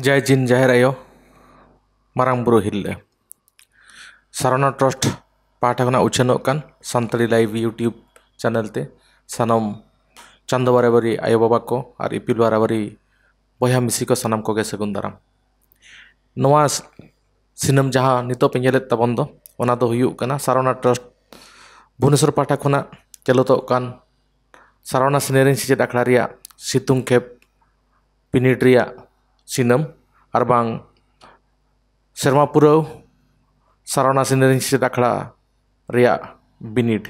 Jai Jin Jahir Ayo Marang Bro Hille Sarana Trust Pathakana Uchenokkan Santali Live YouTube channel te Sanam Chandawarabari Ayo Babako Ar Ipilwarabari Boyha Misiko Sanam Koge Segundaram Noa Sinem Jaha Nito Penyelet Tabondo Ona do Huyuk Kana Sarana Trust Bhuneswar Pathakana Chelotokkan Sarana Senering Sicet Aklaria Situng Kep Pinidria Sinem, Arbang Serma Purau, Sarana Senering Sicet Akhara Ria Binid.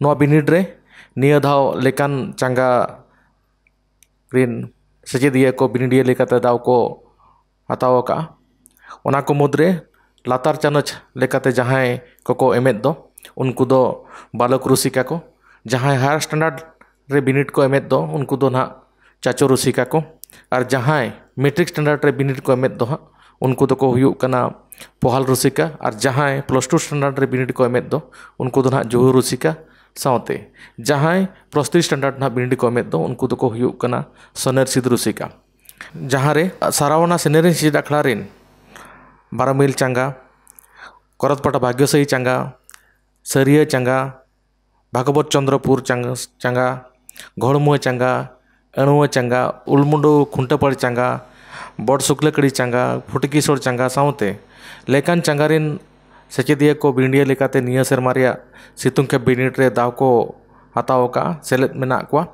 Noa Binid re, Nia Dhao Lekan Cangga Green Sejid Ia Ko Binid Ia Lekata Dhao Ko Atau Ka Ona Ko Mudre, Latar Chanoj Lekate Jahai Koko Emet Do, Unku Do Balok Rusika Ko, Jahai Higher Standard Re Binid Ko Emet Do, Unku Do Na Chacho Rusika Ko, Ar Jahai Matrix standard re binid ko emet do ha unku do ko huyuk kana pohal rusika ar jahai plus 2 standard re binid ko emet do unku do na juhu rusika saute jahai plus 3 standard na binid ko emet do unku do ko huyuk kana soner sid rusika jahare sarawna senering sid aklarin baramil changa korat pata bhagyosai changa sariya changa bhagwat chandrapur changa gholmue changa anuwa changa ulmundu khuntapar changa Bod Suklakadi Changa, Futukisole Changa Saute, Lekan Changarin Sechedia Ko Bindia Lekate Nia Sermaria, Situngke Binitre Dauko Hataoka, Selet Menakwa,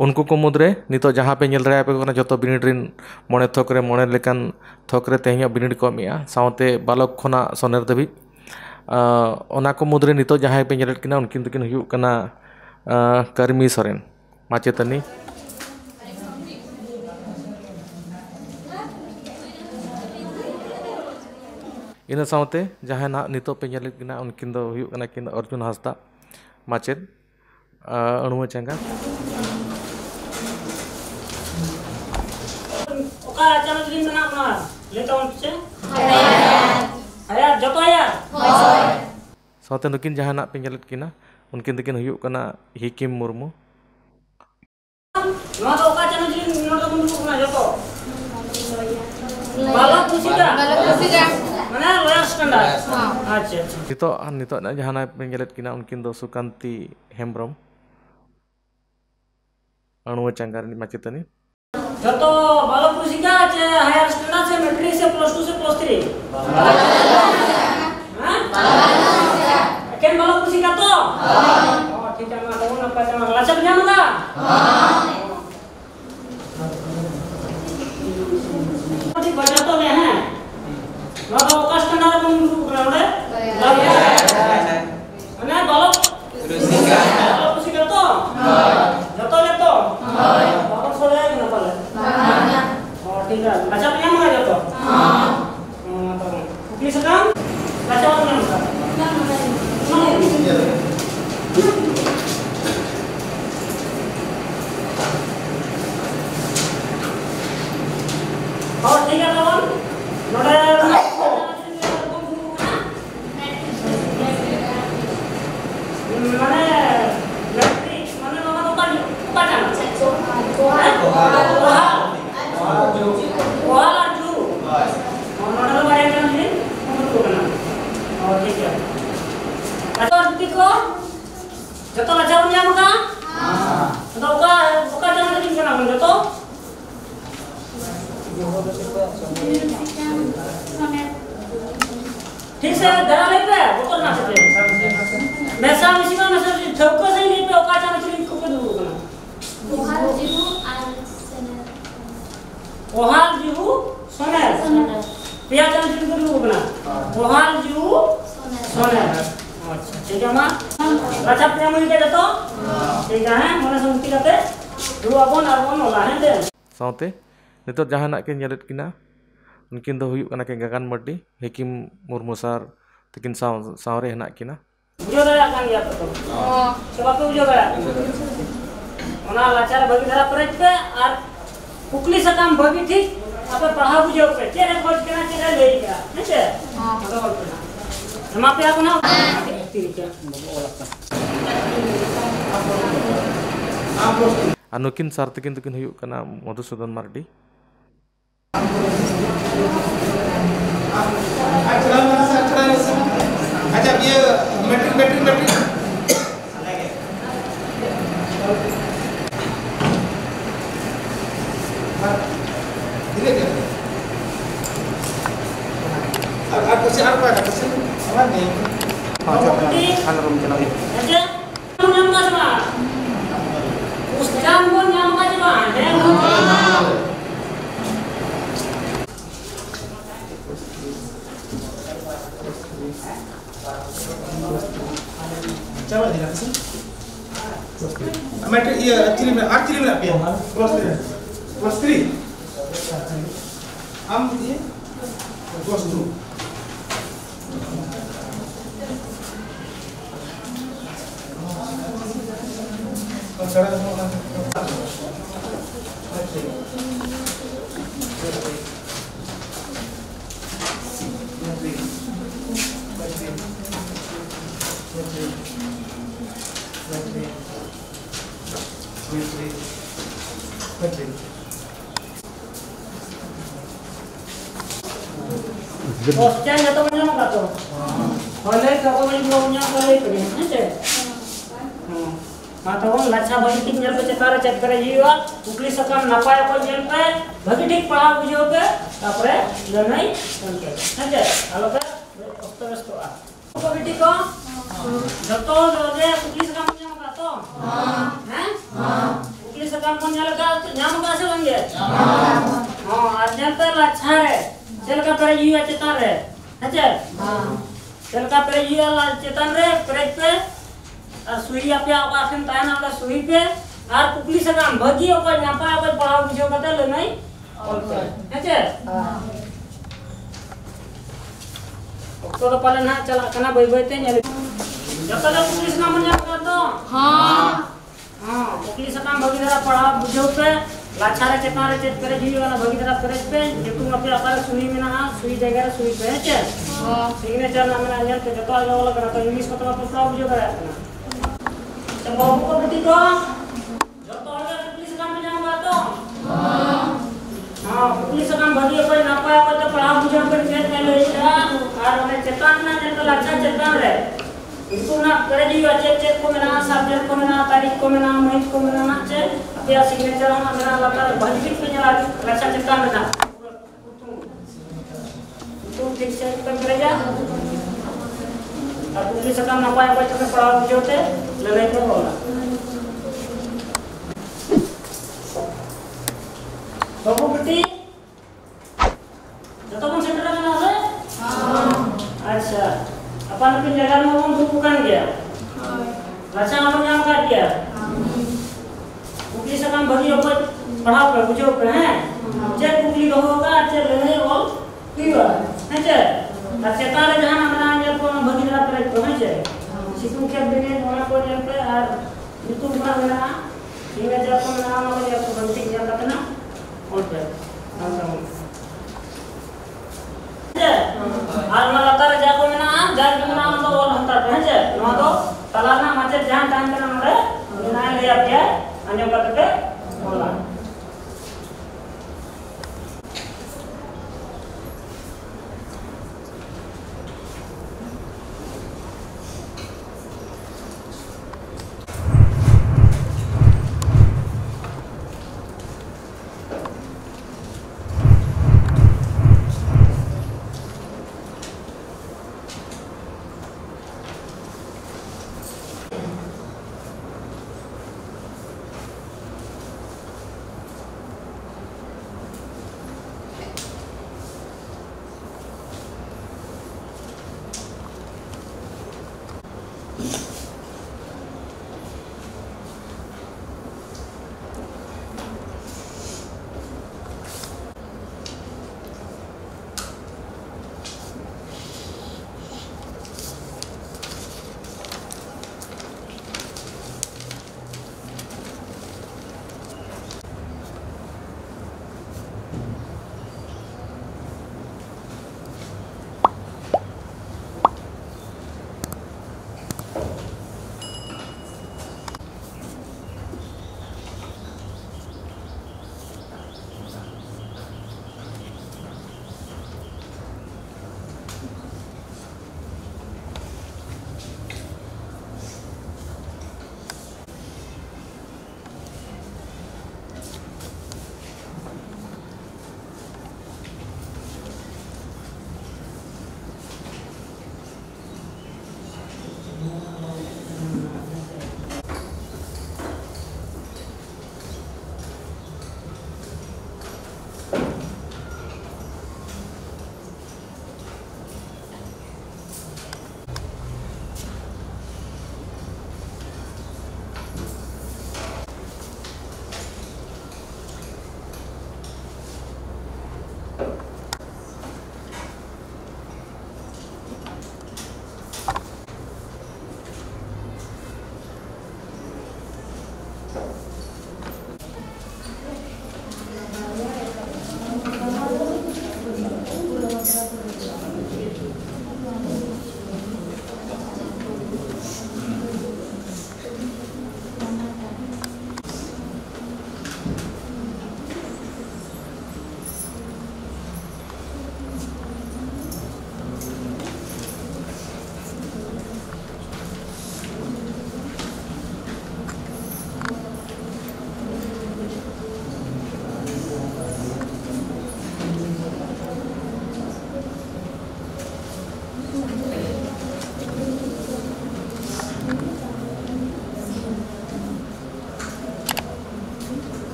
Unku Komudre, Nito Jahape Nilre Apekona Joto Binitrin, Monetokre Monelekan Tokre Tenya Binitkomia, Saute Balokona Sonerdevi, Onako Mudre Nito Jahape Niletkina, Unkintukin Hukana Karmi Soren, Machetani. Ina saute jahan nak nito penyelit kena unkin do hiu kena kena Arjun Hasda macet anu macam kan? Oka jangan jadi mana mas? Nito unce? Ayat. Ayat jatuh ayat. Saute nukin jahan nak penyelit kena unkin tukin hiu kena hikim murmu. Masa oka jangan jadi mana kamu bukan jatuh? Balap musida. Balap musida. Mana loyang standar? Aja. Nito jahanai penyelit kina unkin do Sukanti Hembram. Anu cangkar ni macet ni. Jato balap musika aja higher standard se metri se plus 2 se plus 3. Hah? Akan balap musika to? Oh, kita mah tahu apa sama lasak nyam enggak? Di baca to ya. Lalu kas kenal pun kenal deh. Lalu, mana balok? Rusika. Balok rusika toh? Jatuh jatuh. Balok soleh kenapa leh? Oh tidak. Kaca punya mana jatuh? Ini sedang. Kaca mana? Mana? Oh tidak kawan. Noda. Saute, nitot jahan nak kin nyarit kina, mungkin dah huyuk kana kengakan merdi, hekim murmu sar, tekin saure nak kina. Ujo gaya kan ya betul. Sebab tu ujo gaya. Mana lacar bagi darah perit ke, ar pukli sakam bagi ti, apa paham ujo perit. Cera kau kena cera lagi kah, nece? Ada kau kena. Nama pe aku nak. Anukin sartikin tukin huyuk kana Madhusudan Mardi.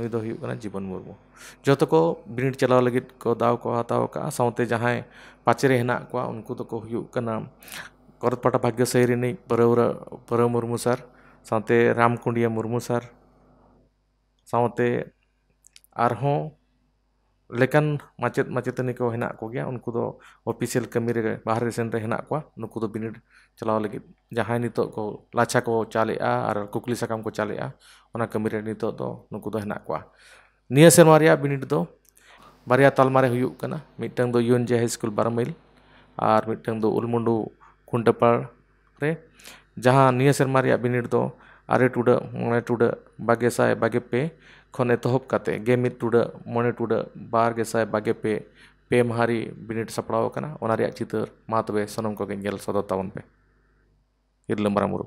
ᱱᱩᱭ ᱫᱚ ᱦᱩᱭᱩᱜ ᱠᱟᱱᱟ ᱡᱤᱵᱚᱱ ᱢᱩᱨᱢᱩ ᱡᱚᱛᱚ ᱠᱚ ᱵᱤᱱᱤᱰ ᱪᱟᱞᱟᱣ ᱞᱟᱹᱜᱤᱫ ᱠᱚ ᱫᱟᱣ ᱠᱚ ᱦᱟᱛᱟᱣ ᱠᱟᱜᱼᱟ ᱥᱟᱶᱛᱮ ᱡᱟᱦᱟᱸᱭ ᱯᱟᱪᱮᱨᱮ ᱦᱮᱱᱟᱜ ᱠᱚᱣᱟ ᱩᱱᱠᱩ ᱫᱚᱠᱚ ᱦᱩᱭᱩᱜ ᱠᱟᱱᱟ ᱠᱚᱨᱚᱛᱯᱟᱴᱟ ᱵᱷᱟᱜᱽᱜᱚᱥᱟᱹᱭ ᱨᱤᱱᱤᱡ ᱯᱟᱹᱨᱟᱹᱣ ᱢᱩᱨᱢᱩ ᱥᱟᱨ ᱥᱟᱶᱛᱮ ᱨᱟᱢᱠᱩᱱᱰᱤᱭᱟ ᱢᱩᱨᱢᱩ ᱥᱟᱨ ᱥᱟᱶᱛᱮ ᱟᱨᱦᱚᱸ lekan macet-macetan ko henak ko gaya unku do official kami re bahari sen re henak ko nuku do binid chalao lagi jahan nito ko lacha ko chale a ar kukli sakam ko chale a ona kami re nito do nuku do henak ko nia sen waria binid do baria talmare huyuk kana mitang do yun jai school barmail ar mitang do ulmundu kundapar re jahan nia sen waria binid do are tuda mone tuda bage sai bage pe khone tohop kate game tuda mone tuda bar ge sai bage pe pe mahari binit sapraw kana ona riya chitar ma tobe sanom ko gengel sodo tawon pe irlam baramuru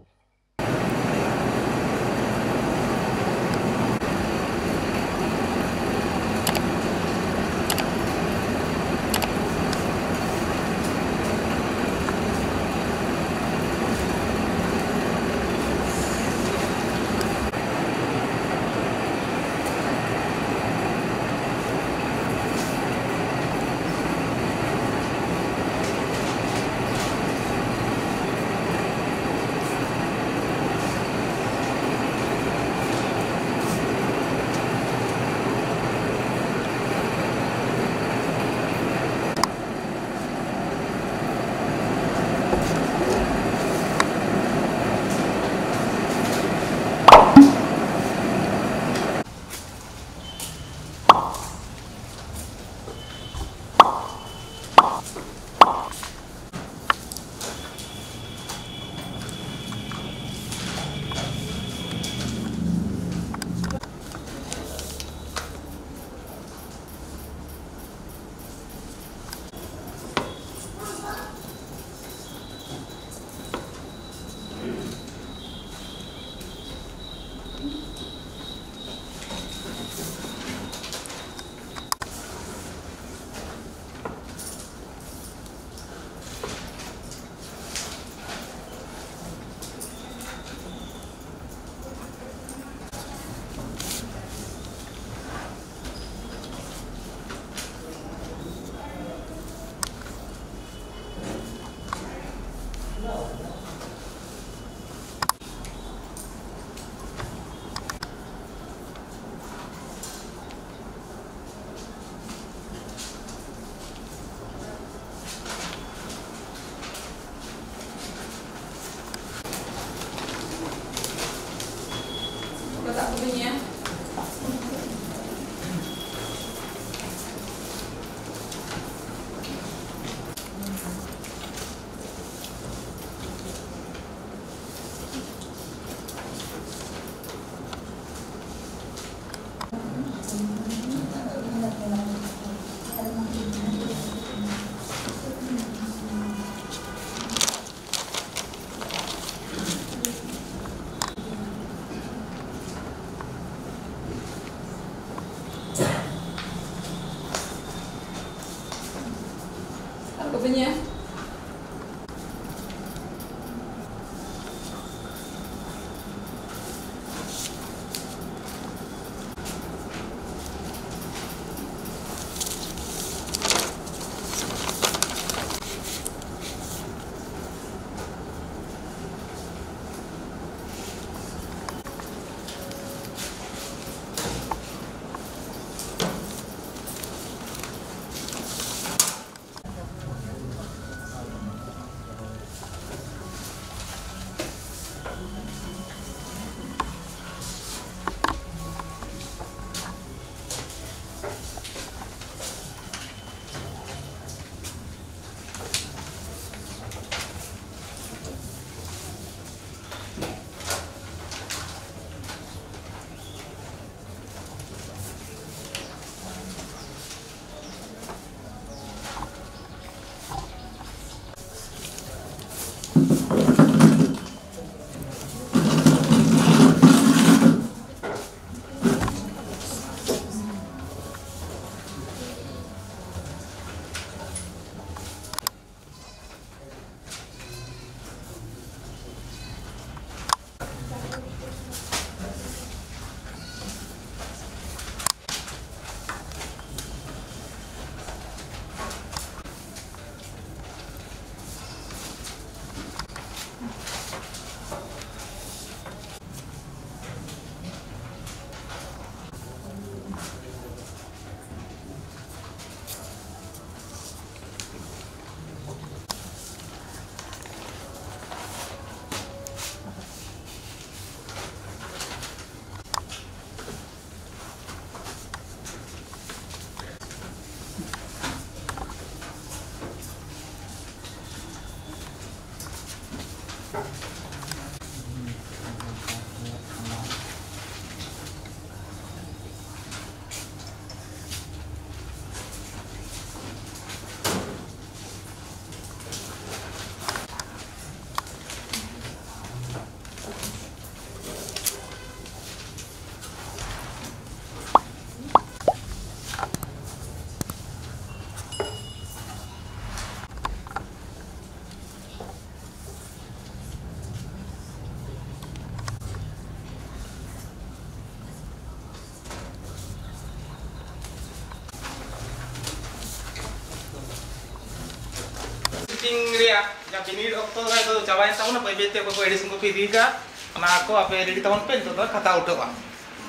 Nigeria, yang ini Oktober itu cawain tahun apa itu aku edisi kopi tiga, karena aku apa edisi tahun pen itu kata udah bang.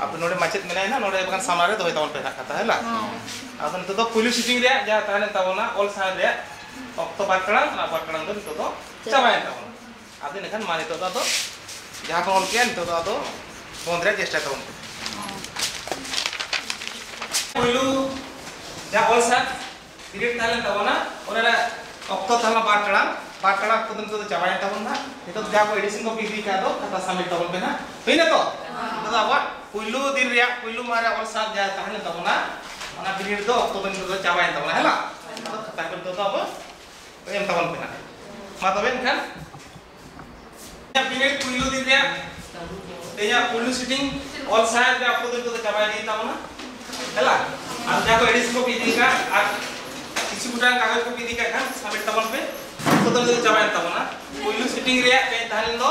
Apa nolai macet mana ya, nolai bukan samara itu tahun pen kata lah. Apa itu tuh kuliah shooting dia, jadi tahun tahunnya all sahur dia Oktober kelang, nah kelang itu tuh cawain tahun. Apa ini kan mana itu tuh, jadi kalau kian itu tuh Bondra jester tahun. Kuliah, jadi all sahur. Kredit tahun tahunnya, orangnya Oktober tahunnya batera itu tentu cawain tahunnya. Itu jago edition kopi tiga itu kata sambil tahun bena, bina itu. Itu apa? Kuilu diriak, kuilu marah orang saat jahat tahunnya tahunnya. Orang kredit itu Oktober itu cawain tahunnya, helah. Kata itu apa? Yang tahun bena. Mata ben kan? Yang kredit kuilu diriak, dia kuilu shooting orang saat dia Oktober itu cawain tahunnya, helah. Atau jago edition kopi tiga. Sebutan kaget kopi tiga kan sampai tahun pe, setelah itu cawain tahun na, kuilu shooting ria kayak tahun itu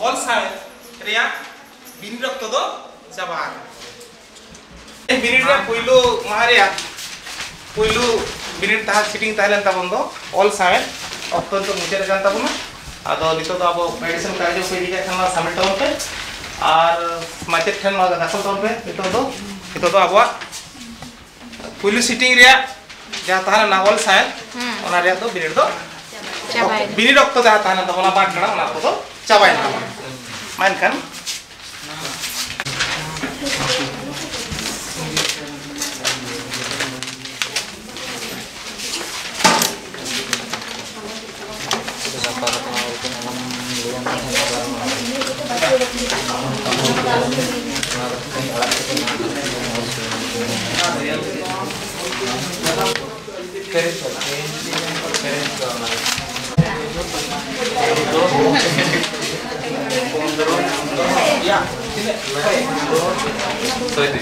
all side ria bini dok todo cawain. Bini ria kuilu maharia, kuilu bini tahun shooting tahun itu all side, waktu itu muncul kan tahun na, atau di situ abo medicine kaget kopi tiga kan sampai tahun pe, ar macet kan malah dasar tahun pe, itu tuh abo kuilu shooting ria जहाँ ताहना Nagole sign और ना रियातो बिनेर तो बिनेर doctor जहाँ ताहना तो वाला बाढ़ ना वाला तो चावाई ना मान कर Soy de.